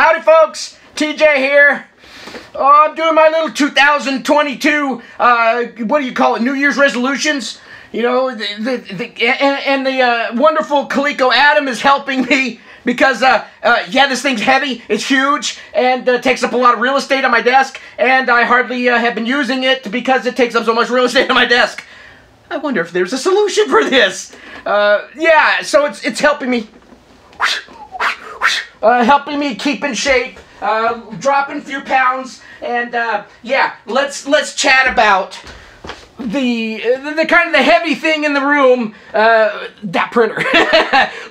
Howdy folks, TJ here. Oh, I'm doing my little 2022, what do you call it, New Year's resolutions. You know, the wonderful Coleco Adam is helping me because, yeah, this thing's heavy, it's huge, and takes up a lot of real estate on my desk, and I hardly have been using it because it takes up so much real estate on my desk. I wonder if there's a solution for this. Yeah, so it's helping me. Helping me keep in shape, dropping a few pounds, and yeah, let's chat about the kind of the heavy thing in the room, that printer.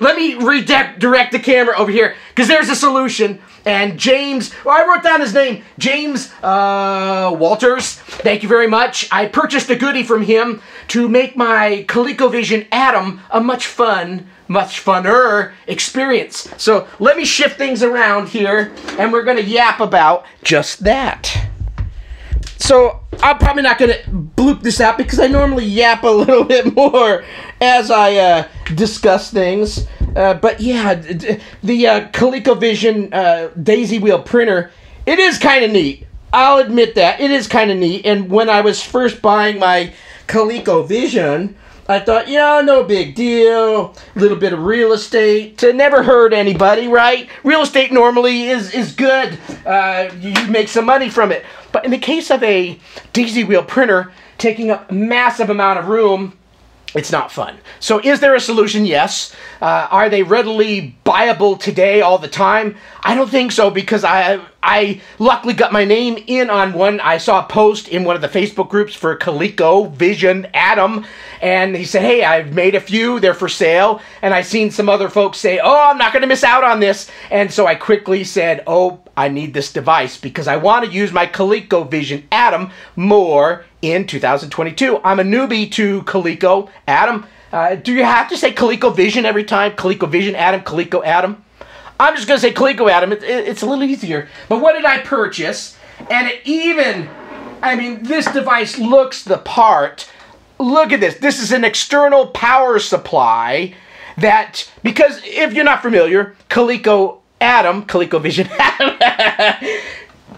Let me redirect the camera over here because there's a solution. And James, well, I wrote down his name, James Walters. Thank you very much. I purchased a goodie from him to make my ColecoVision Adam a much funner experience. So let me shift things around here, and we're gonna yap about just that. So I'm probably not gonna bloop this out because I normally yap a little bit more as I discuss things. But yeah, the ColecoVision Daisywheel printer, it is kind of neat. I'll admit that. It is kind of neat. And when I was first buying my ColecoVision, I thought, you know, no big deal, little bit of real estate, never hurt anybody, right? Real estate normally is good. You make some money from it. But in the case of a Daisywheel printer taking up a massive amount of room, it's not fun. So is there a solution? Yes. Are they readily buyable today all the time? I don't think so, because I luckily got my name in on one. I saw a post in one of the Facebook groups for ColecoVision Adam, and he said, hey, I've made a few, they're for sale. And I've seen some other folks say, oh, I'm not going to miss out on this. And so I quickly said, oh, I need this device because I want to use my ColecoVision Adam more in 2022. I'm a newbie to Coleco Adam. Do you have to say ColecoVision every time? ColecoVision Adam, Coleco Adam? I'm just going to say Coleco Adam. It's a little easier. But what did I purchase? And it even, I mean, this device looks the part. Look at this. This is an external power supply that, because if you're not familiar, Coleco Adam, ColecoVision Adam,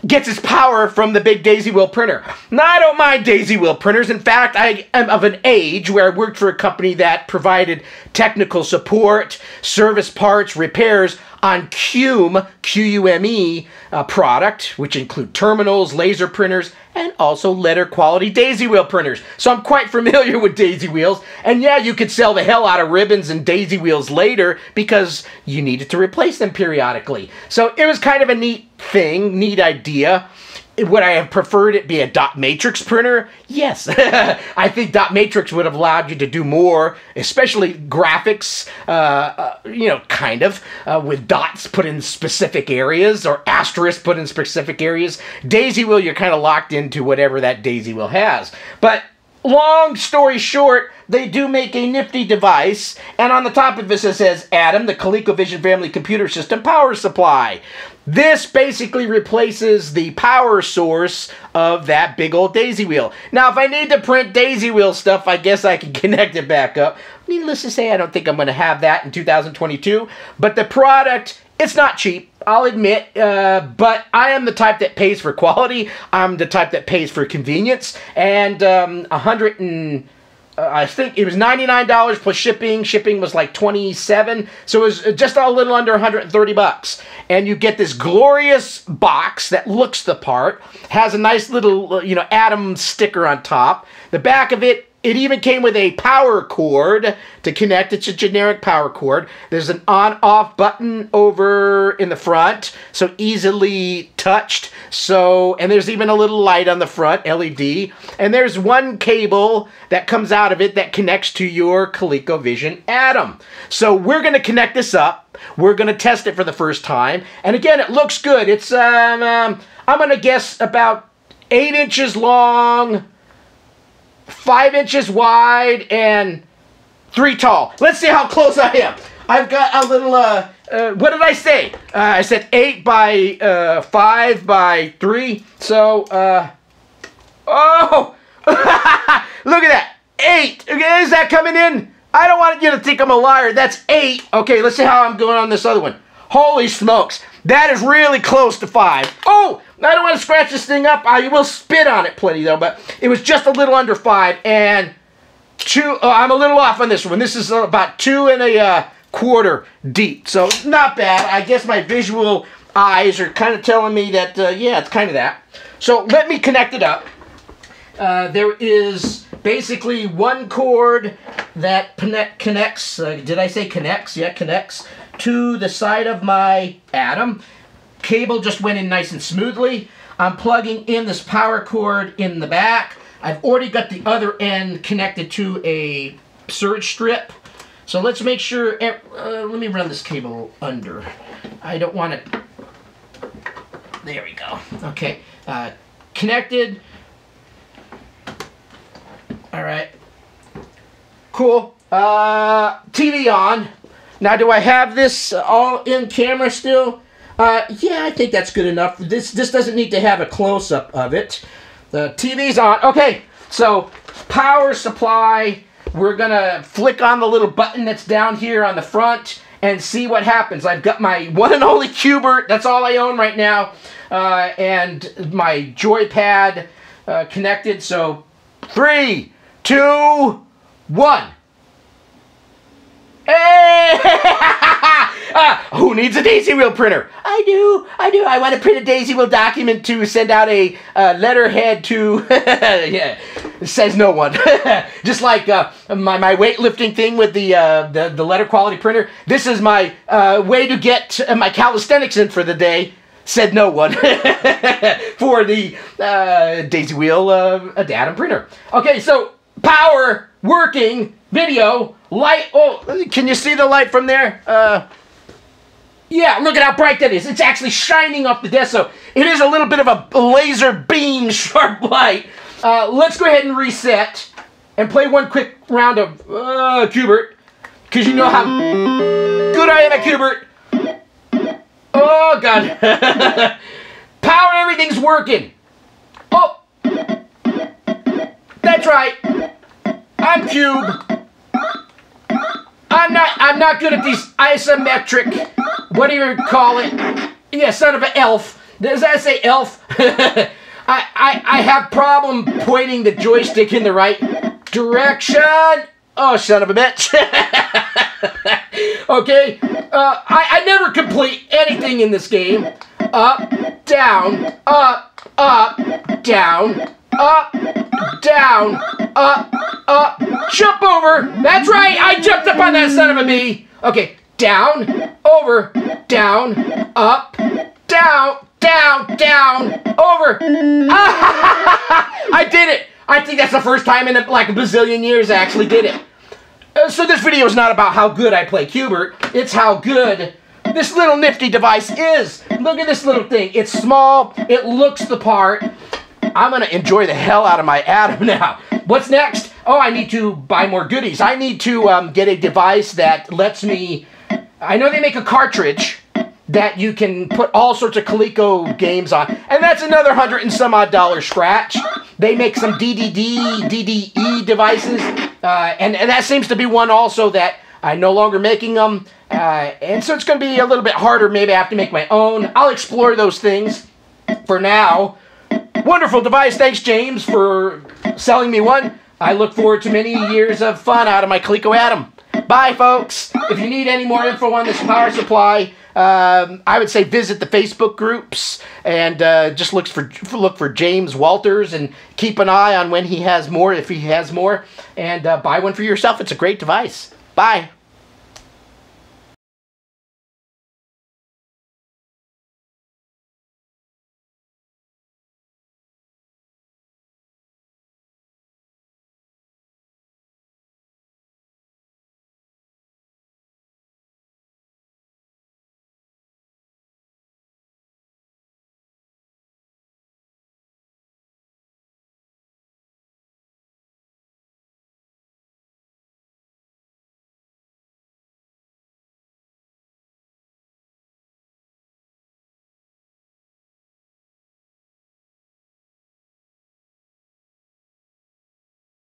gets its power from the big Daisywheel printer. Now, I don't mind Daisywheel printers. In fact, I am of an age where I worked for a company that provided technical support, service parts, repairs on Qume, Q-U-M-E, product, which include terminals, laser printers, and also letter quality Daisywheel printers. So I'm quite familiar with Daisywheels. And yeah, you could sell the hell out of ribbons and Daisywheels later because you needed to replace them periodically. So it was kind of a neat thing, neat idea. Would I have preferred it be a dot matrix printer? Yes. I think dot matrix would have allowed you to do more, especially graphics, you know, kind of, with dots put in specific areas or asterisks put in specific areas. Daisywheel, you're kind of locked into whatever that Daisywheel has. But long story short, they do make a nifty device, and on the top of this it says Adam, the ColecoVision Family Computer System Power Supply. This basically replaces the power source of that big old Daisywheel. Now, if I need to print Daisywheel stuff, I guess I can connect it back up. Needless to say, I don't think I'm going to have that in 2022. But the product, it's not cheap, I'll admit, but I am the type that pays for quality. I'm the type that pays for convenience. And I think it was $99 plus shipping. Shipping was like $27, so it was just a little under $130. And you get this glorious box that looks the part, has a nice little, you know, Adam sticker on top. The back of it, it even came with a power cord to connect. It's a generic power cord. There's an on-off button over in the front, so easily touched. So, and there's even a little light on the front, LED. And there's one cable that comes out of it that connects to your ColecoVision Adam. So we're going to connect this up. We're going to test it for the first time. And again, it looks good. It's, I'm going to guess about 8 inches long, 5 inches wide, and 3 tall. Let's see how close I am. I've got a little, what did I say? I said 8 by 5 by 3. So, oh, look at that. 8. Okay, is that coming in? I don't want you to think I'm a liar. That's 8. Okay, let's see how I'm doing on this other one. Holy smokes. That is really close to 5. Oh, I don't want to scratch this thing up. I will spit on it plenty, though, but it was just a little under 5, and two. I'm a little off on this one. This is about 2 1/4 deep, so not bad. I guess my visual eyes are kind of telling me that, yeah, it's kind of that. So let me connect it up. There is basically one cord that connects, did I say connects? Yeah, connects to the side of my Adam. Cable just went in nice and smoothly. I'm plugging in this power cord in the back. I've already got the other end connected to a surge strip. So let's make sure, let me run this cable under. I don't want it, there we go. Okay, connected. All right, cool. TV on. Now, do I have this all in camera still? Yeah, I think that's good enough. This doesn't need to have a close-up of it. The TV's on. Okay, so power supply. We're going to flick on the little button that's down here on the front and see what happens. I've got my one and only Q-Bert. That's all I own right now. And my joypad connected. So 3, 2, 1. Hey! Who needs a Daisywheel printer? I do. I do. I want to print a Daisywheel document to send out a letterhead to. Yeah, it says no one. Just like my weightlifting thing with the letter quality printer. This is my way to get my calisthenics in for the day. Said no one for the Daisywheel Adam printer. Okay, so power working. Video, light, oh, can you see the light from there? Yeah, look at how bright that is. It's actually shining off the desk, so it is a little bit of a laser beam sharp light. Let's go ahead and reset and play one quick round of Q-Bert, because you know how good I am at Q-Bert. Oh, God. Power, everything's working. Oh, that's right. I'm Cube. I'm not good at these isometric, what do you call it? Yeah, son of an elf. Does I say elf? I have problem pointing the joystick in the right direction. Oh, son of a bitch. Okay, I never complete anything in this game. Up, down, up, down, up, jump over. That's right, I jumped up on that son of a bee. Okay, down, over, down, up, down, down, down, over. I did it. I think that's the first time in like a bazillion years I actually did it. So this video is not about how good I play Q-Bert. It's how good this little nifty device is. Look at this little thing. It's small. It looks the part. I'm going to enjoy the hell out of my Adam now. What's next? Oh, I need to buy more goodies. I need to get a device that lets me... I know they make a cartridge that you can put all sorts of Coleco games on. And that's another $100 and some odd scratch. They make some DDD, DDE devices. And that seems to be one also that I'm no longer making them. And so it's going to be a little bit harder. Maybe I have to make my own. I'll explore those things for now. Wonderful device. Thanks, James, for selling me one. I look forward to many years of fun out of my Coleco Adam. Bye, folks. If you need any more info on this power supply, I would say visit the Facebook groups and just look for James Walters and keep an eye on when he has more, if he has more, and buy one for yourself. It's a great device. Bye.